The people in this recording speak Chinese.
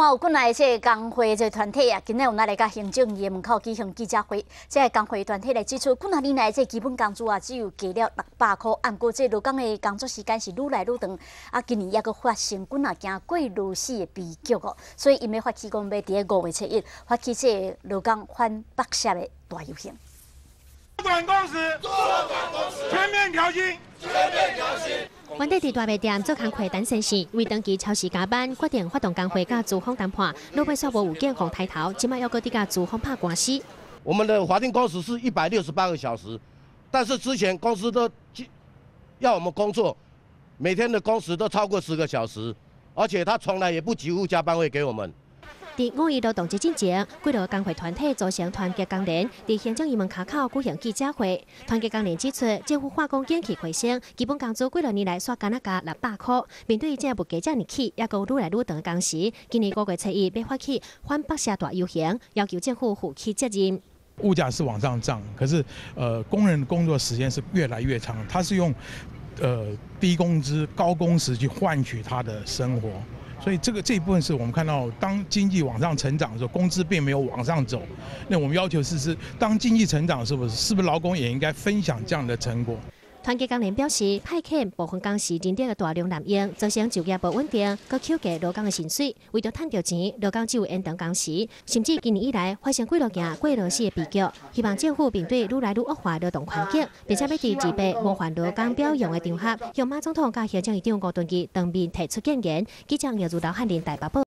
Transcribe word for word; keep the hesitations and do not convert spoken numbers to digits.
另外有本来即个工会即团体啊，今日有来来甲行政院门口举行记者会，即个工会团体来指出，近啊年来即基本工资啊只有加了六百块，按过即劳工的工作时间是愈来愈长，啊今年也阁发生近啊件过劳死的悲剧哦，所以因要发起讲要伫个五月七日发起即劳工反北下的大游行。 主管公司，全面调薪，全面调薪。原地伫大卖店做工课陈先生，为长期超时加班，决定发动工会甲资方谈判。落尾煞无有见，互抬头，即摆要搁伫甲资方拍官司。我们的法定工时是一百六十八个小时，但是之前公司都要我们工作，每天的工时都超过十个小时，而且他从来也不给付加班费给我们。 伫五一劳动节之前，几多工会团体组成团结工联，伫行政院门口举行记者会。团结工联指出，政府化工景气回升，基本工资几多年来刷干那加六百块。面对这物价遮尔起，也阁愈来愈长工时，今年五月七日要发起反北下大游行，要求政府负起责任。 物价是往上涨，可是呃，工人工作时间是越来越长，他是用呃低工资、高工时去换取他的生活，所以这个这一部分是我们看到，当经济往上成长的时候，工资并没有往上走。那我们要求是是，当经济成长的时候，是不是劳工也应该分享这样的成果？ 团结工联表示，派遣部分工时认定的大量滥用，造成就业不稳定，搁扣低劳工的薪水。为着赚到钱，劳工只有延长工时，甚至今年以来发生几落件过劳死的悲剧。希望政府面对愈来愈恶化劳动环境，并且要伫自备模范劳工表扬的场合，向马总统甲行政院长吴敦义当面提出建言。记者杨如刘汉林台北报。